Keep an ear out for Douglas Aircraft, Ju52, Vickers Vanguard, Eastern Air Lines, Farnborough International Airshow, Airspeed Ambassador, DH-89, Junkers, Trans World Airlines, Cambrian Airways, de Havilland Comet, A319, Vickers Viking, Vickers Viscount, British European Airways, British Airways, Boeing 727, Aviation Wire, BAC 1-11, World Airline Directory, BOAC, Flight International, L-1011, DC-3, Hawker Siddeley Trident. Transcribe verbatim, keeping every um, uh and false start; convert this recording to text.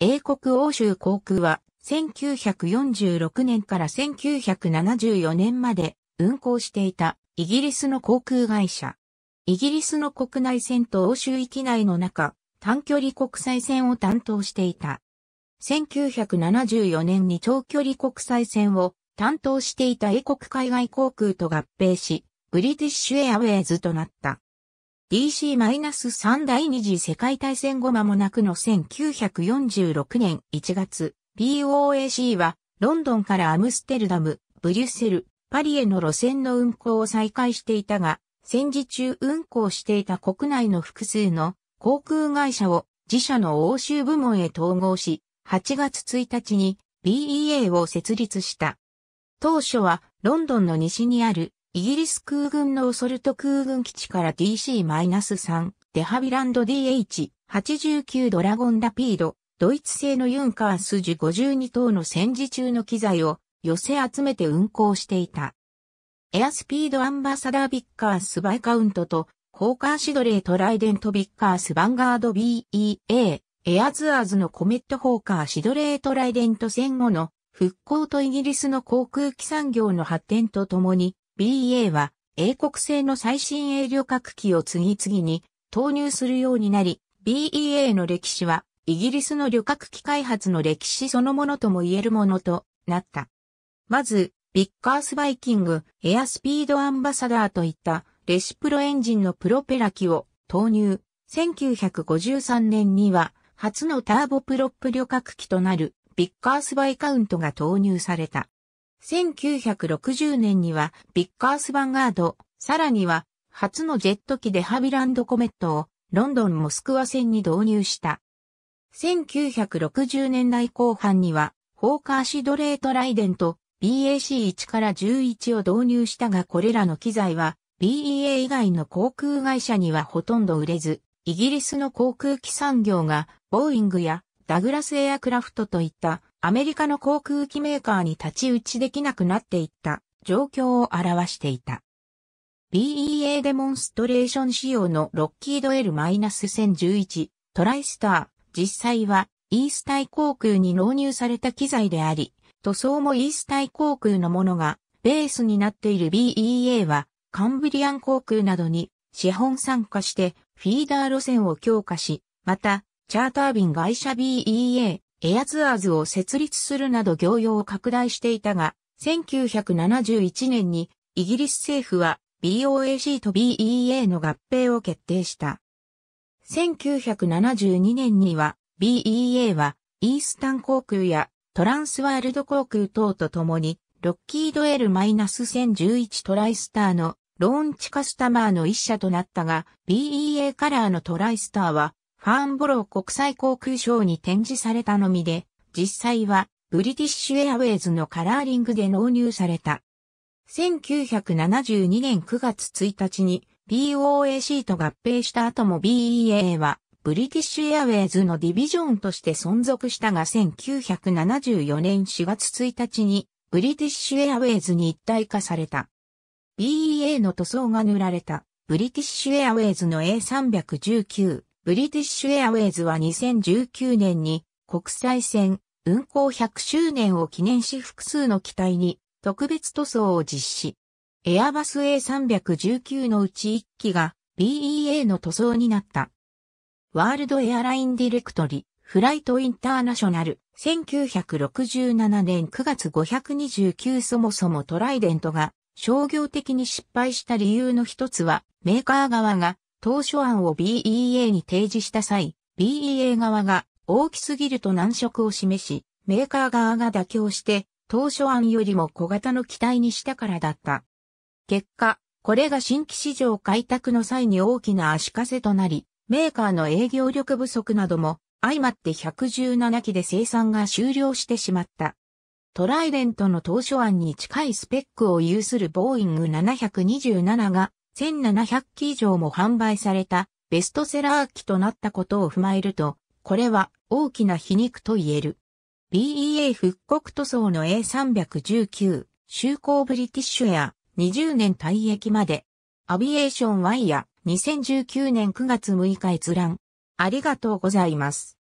英国欧州航空はせんきゅうひゃくよんじゅうろくねんからせんきゅうひゃくななじゅうよねんまで運航していたイギリスの航空会社。イギリスの国内線と欧州域内の中、短距離国際線を担当していた。せんきゅうひゃくななじゅうよねんに長距離国際線を担当していた英国海外航空と合併し、British Airwaysとなった。ディーシースリー 第二次世界大戦後間もなくのせんきゅうひゃくよんじゅうろくねんいちがつ、ビーオーエーシー はロンドンからアムステルダム、ブリュッセル、パリへの路線の運航を再開していたが、戦時中運航していた国内の複数の航空会社を自社の欧州部門へ統合し、はちがつついたちに ビーイーエー を設立した。当初はロンドンの西にあるイギリス空軍のオソルト空軍基地から ディーシースリー デハビランド ディーエイチはちじゅうきゅう ドラゴンラピード、ドイツ製のユンカースジュごじゅうに等の戦時中の機材を寄せ集めて運航していた。エアスピードアンバサダービッカースバイカウントとコーカーシドレートライデントビッカースヴァンガード ビーイーエー、エアツアーズのコメットホーカーシドレートライデント戦後の復興とイギリスの航空機産業の発展とともに ビーイーエー は英国製の最新鋭旅客機を次々に投入するようになり、ビーイーエー の歴史はイギリスの旅客機開発の歴史そのものとも言えるものとなった。まず、ビッカースバイキング、エアスピードアンバサダーといったレシプロエンジンのプロペラ機を投入。せんきゅうひゃくごじゅうさんねんには初のターボプロップ旅客機となるビッカースバイカウントが投入された。せんきゅうひゃくろくじゅうねんにはビッカースヴァンガード、さらには初のジェット機でハビランドコメットをロンドン・モスクワ線に導入した。せんきゅうひゃくろくじゅうねんだいこう半にはホーカーシドレートライデント、ビーエーシーいちからじゅういちを導入したがこれらの機材は ビーイーエー 以外の航空会社にはほとんど売れず、イギリスの航空機産業がボーイングやダグラスエアクラフトといったアメリカの航空機メーカーに太刀打ちできなくなっていった状況を表していた。ビーイーエー デモンストレーション仕様のロッキード エル せんじゅういち トライスター、実際はイースタイ航空に納入された機材であり、塗装もイースタイ航空のものがベースになっている ビーイーエー はカンブリアン航空などに資本参加してフィーダー路線を強化し、またチャーター便会社 ビーイーエー、エアツアーズを設立するなど業用を拡大していたが、せんきゅうひゃくななじゅういちねんにイギリス政府は ビーオーエーシー と ビーイーエー の合併を決定した。せんきゅうひゃくななじゅうにねんには ビーイーエー はイースタン航空やトランスワールド航空等とともに、ロッキード エル せんじゅういち トライスターのローンチカスタマーの一社となったが、ビーイーエー カラーのトライスターは、ファーンボロー国際航空ショーに展示されたのみで、実際は、ブリティッシュエアウェイズのカラーリングで納入された。せんきゅうひゃくななじゅうにねんくがつついたちに、ビーオーエーシー と合併した後も ビーイーエー は、ブリティッシュエアウェイズのディビジョンとして存続したがせんきゅうひゃくななじゅうよねんしがつついたちにブリティッシュエアウェイズに一体化された。ビーイーエー の塗装が塗られたブリティッシュエアウェイズの エー さんいちきゅう、ブリティッシュエアウェイズはにせんじゅうきゅうねんに国際線運航ひゃくしゅうねんを記念し複数の機体に特別塗装を実施。エアバス エー さんいちきゅう のうちいっきが ビーイーエー の塗装になった。ワールドエアラインディレクトリ、フライトインターナショナル、せんきゅうひゃくろくじゅうななねんくがつごひゃくにじゅうきゅうそもそもトライデントが商業的に失敗した理由の一つは、メーカー側が当初案を ビーイーエー に提示した際、ビーイーエー 側が大きすぎると難色を示し、メーカー側が妥協して当初案よりも小型の機体にしたからだった。結果、これが新規市場開拓の際に大きな足かせとなり、メーカーの営業力不足なども相まってひゃくじゅうななきで生産が終了してしまった。トライデントの当初案に近いスペックを有するボーイングななひゃくにじゅうなながせんななひゃっき以上も販売されたベストセラー機となったことを踏まえると、これは大きな皮肉と言える。ビーイーエー 復刻塗装の エー さんいちきゅう、就航ブリティッシュエア、にじゅうねん退役まで。アビエーションワイヤー。にせんじゅうきゅうねんくがつむいか閲覧。ありがとうございます。